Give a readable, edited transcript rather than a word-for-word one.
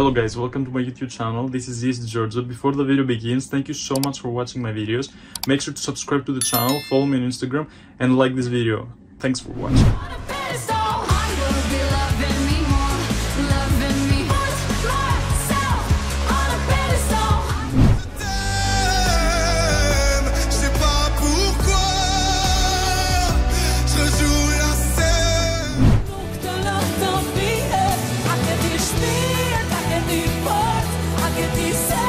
Hello guys, welcome to my YouTube channel. This is East Giorgio. Before the video begins, thank you so much for watching my videos. Make sure to subscribe to the channel, follow me on Instagram, and like this video. Thanks for watching. He said